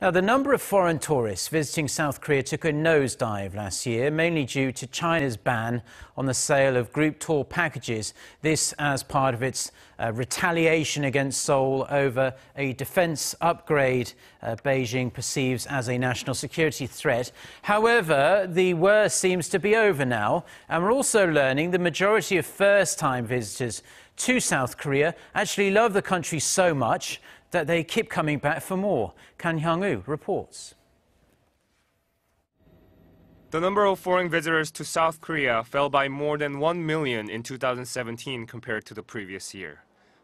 Now, the number of foreign tourists visiting South Korea took a nosedive last year, mainly due to China's ban on the sale of group tour packages. This as part of its retaliation against Seoul over a defense upgrade Beijing perceives as a national security threat. However, the worst seems to be over now, and we're also learning the majority of first-time visitors to South Korea actually love the country so much that they keep coming back for more. Kan Hyeong-woo reports. The number of foreign visitors to South Korea fell by more than 1 million in 2017 compared to the previous year.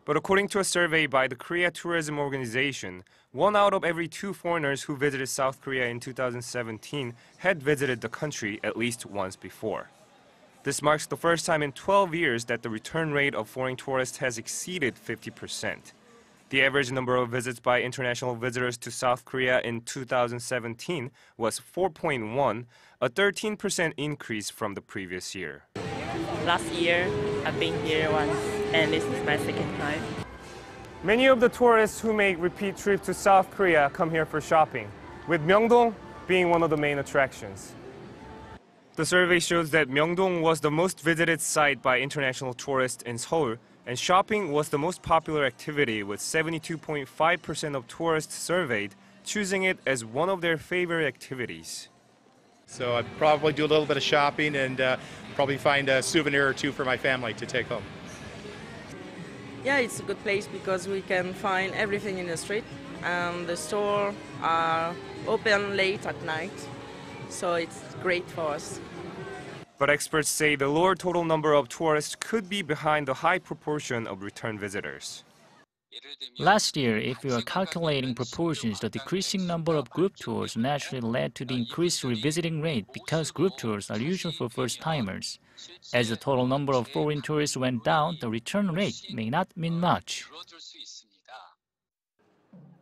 But according to a survey by the Korea Tourism Organization, 1 out of every 2 foreigners who visited South Korea in 2017 had visited the country at least once before. This marks the first time in 12 years that the return rate of foreign tourists has exceeded 50%. The average number of visits by international visitors to South Korea in 2017 was 4.1, a 13% increase from the previous year. Last year, I've been here once, and this is my second time. Many of the tourists who make repeat trips to South Korea come here for shopping, with Myeongdong being one of the main attractions. The survey shows that Myeongdong was the most visited site by international tourists in Seoul, and shopping was the most popular activity, with 72.5% of tourists surveyed choosing it as one of their favorite activities. So I probably do a little bit of shopping and probably find a souvenir or two for my family to take home. Yeah, it's a good place because we can find everything in the street, and the stores are open late at night. So it's great for us. But experts say the lower total number of tourists could be behind the high proportion of return visitors. Last year, if we are calculating proportions, the decreasing number of group tours naturally led to the increased revisiting rate because group tours are usual for first-timers. As the total number of foreign tourists went down, the return rate may not mean much.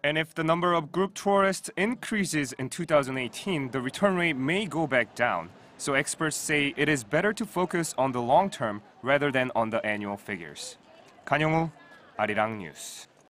And if the number of group tourists increases in 2018, the return rate may go back down. So experts say it is better to focus on the long term rather than on the annual figures. Kan Hyeong-woo, Arirang News.